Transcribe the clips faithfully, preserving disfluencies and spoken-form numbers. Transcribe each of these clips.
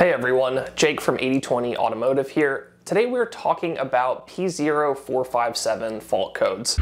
Hey everyone, Jake from eighty twenty Automotive here. Today we're talking about P zero four five seven fault codes.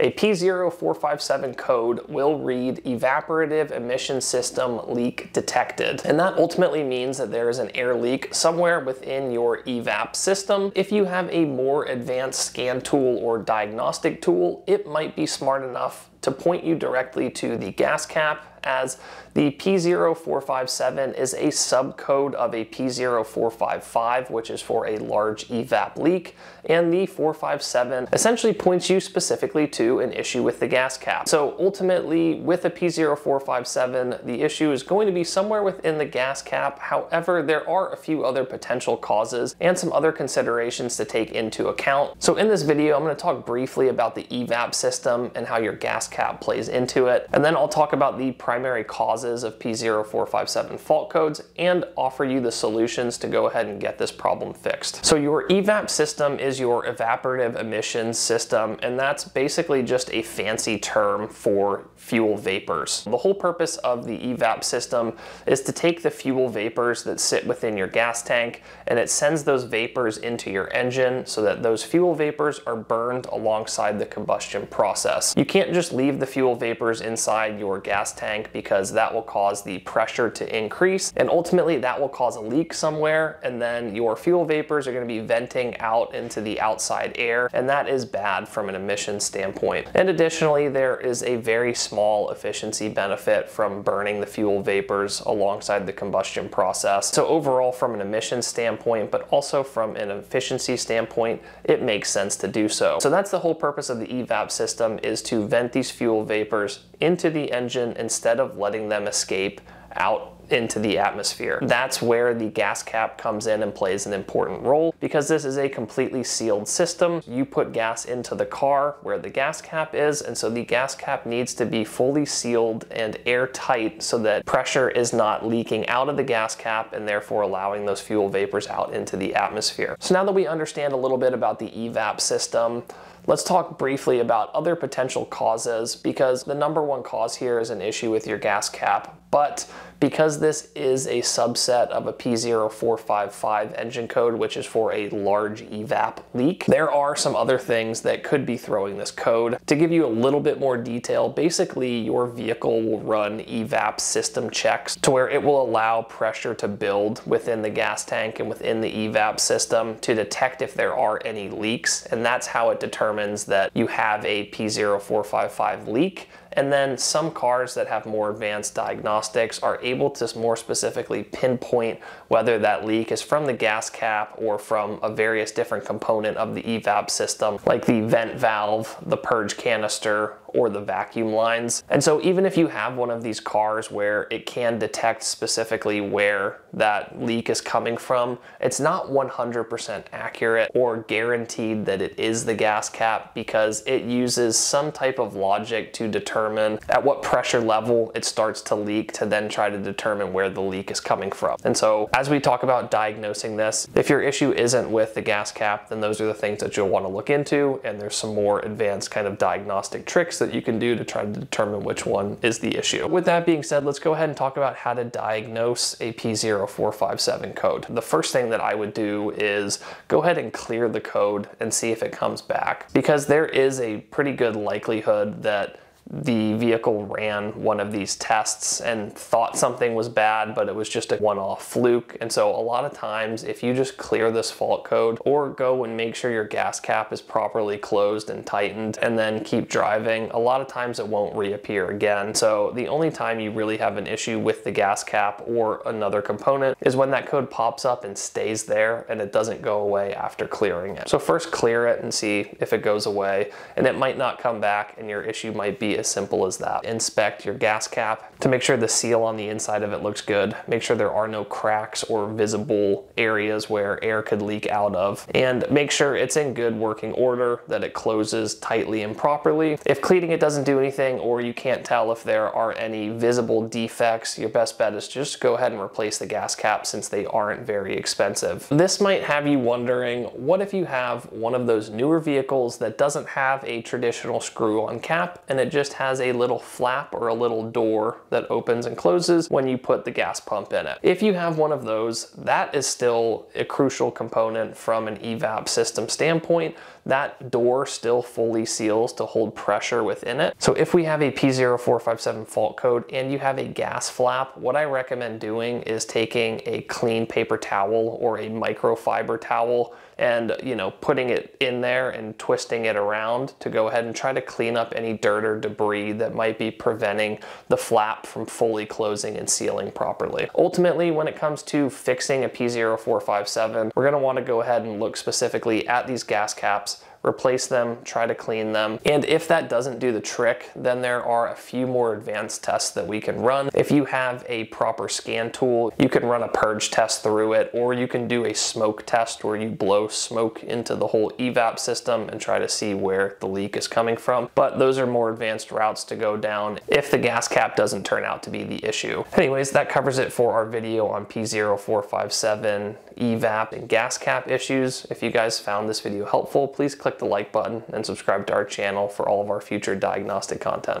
A P zero four five seven code will read evaporative emission system leak detected. And that ultimately means that there is an air leak somewhere within your E VAP system. If you have a more advanced scan tool or diagnostic tool, it might be smart enough to point you directly to the gas cap, as the P zero four five seven is a subcode of a P zero four five five, which is for a large E VAP leak, and the four five seven essentially points you specifically to an issue with the gas cap. So ultimately, with a P zero four five seven, the issue is going to be somewhere within the gas cap. However, there are a few other potential causes and some other considerations to take into account. So in this video, I'm going to talk briefly about the E VAP system and how your gas cap plays into it, and then I'll talk about the primary causes of P zero four five seven fault codes and offer you the solutions to go ahead and get this problem fixed. So your E VAP system is your evaporative emissions system, and that's basically just a fancy term for fuel vapors. The whole purpose of the E VAP system is to take the fuel vapors that sit within your gas tank, and it sends those vapors into your engine so that those fuel vapors are burned alongside the combustion process. You can't just leave the fuel vapors inside your gas tank, because that will cause the pressure to increase, and ultimately that will cause a leak somewhere, and then your fuel vapors are going to be venting out into the outside air, and that is bad from an emissions standpoint. And additionally, there is a very small efficiency benefit from burning the fuel vapors alongside the combustion process. So overall, from an emissions standpoint, but also from an efficiency standpoint, it makes sense to do so. So that's the whole purpose of the E VAP system, is to vent these fuel vapors into the engine and instead of letting them escape out into the atmosphere. That's where the gas cap comes in and plays an important role, because this is a completely sealed system. You put gas into the car where the gas cap is, and so the gas cap needs to be fully sealed and airtight so that pressure is not leaking out of the gas cap and therefore allowing those fuel vapors out into the atmosphere. So now that we understand a little bit about the E VAP system, let's talk briefly about other potential causes, because the number one cause here is an issue with your gas cap. But because this is a subset of a P zero four five five engine code, which is for a large E VAP leak, there are some other things that could be throwing this code. To give you a little bit more detail, basically your vehicle will run E VAP system checks to where it will allow pressure to build within the gas tank and within the E VAP system to detect if there are any leaks, and that's how it determines that you have a P zero four five five leak. And then some cars that have more advanced diagnostics are able to more specifically pinpoint whether that leak is from the gas cap or from a various different component of the E VAP system, like the vent valve, the purge canister, or the vacuum lines. And so even if you have one of these cars where it can detect specifically where that leak is coming from, it's not one hundred percent accurate or guaranteed that it is the gas cap, because it uses some type of logic to determine at what pressure level it starts to leak to then try to determine where the leak is coming from. And so as we talk about diagnosing this, if your issue isn't with the gas cap, then those are the things that you'll want to look into, and there's some more advanced kind of diagnostic tricks that you can do to try to determine which one is the issue. With that being said, let's go ahead and talk about how to diagnose a P zero four five seven code. The first thing that I would do is go ahead and clear the code and see if it comes back, because there is a pretty good likelihood that the vehicle ran one of these tests and thought something was bad, but it was just a one-off fluke. And so a lot of times, if you just clear this fault code or go and make sure your gas cap is properly closed and tightened and then keep driving, a lot of times it won't reappear again. So the only time you really have an issue with the gas cap or another component is when that code pops up and stays there and it doesn't go away after clearing it. So first clear it and see if it goes away, and it might not come back, and your issue might be as simple as that. Inspect your gas cap to make sure the seal on the inside of it looks good. Make sure there are no cracks or visible areas where air could leak out of, and make sure it's in good working order, that it closes tightly and properly. If cleaning it doesn't do anything, or you can't tell if there are any visible defects, your best bet is just go ahead and replace the gas cap, since they aren't very expensive. This might have you wondering, what if you have one of those newer vehicles that doesn't have a traditional screw-on cap and it just just has a little flap or a little door that opens and closes when you put the gas pump in it. If you have one of those, that is still a crucial component from an E VAP system standpoint. That door still fully seals to hold pressure within it. So if we have a P zero four five seven fault code and you have a gas flap, what I recommend doing is taking a clean paper towel or a microfiber towel and, you know, putting it in there and twisting it around to go ahead and try to clean up any dirt or debris that might be preventing the flap from fully closing and sealing properly. Ultimately, when it comes to fixing a P zero four five seven, we're gonna wanna go ahead and look specifically at these gas caps, replace them, try to clean them. And if that doesn't do the trick, then there are a few more advanced tests that we can run. If you have a proper scan tool, you can run a purge test through it, or you can do a smoke test where you blow smoke into the whole E VAP system and try to see where the leak is coming from. But those are more advanced routes to go down if the gas cap doesn't turn out to be the issue. Anyways, that covers it for our video on P zero four five seven E VAP and gas cap issues. If you guys found this video helpful, please click the like button and subscribe to our channel for all of our future diagnostic content.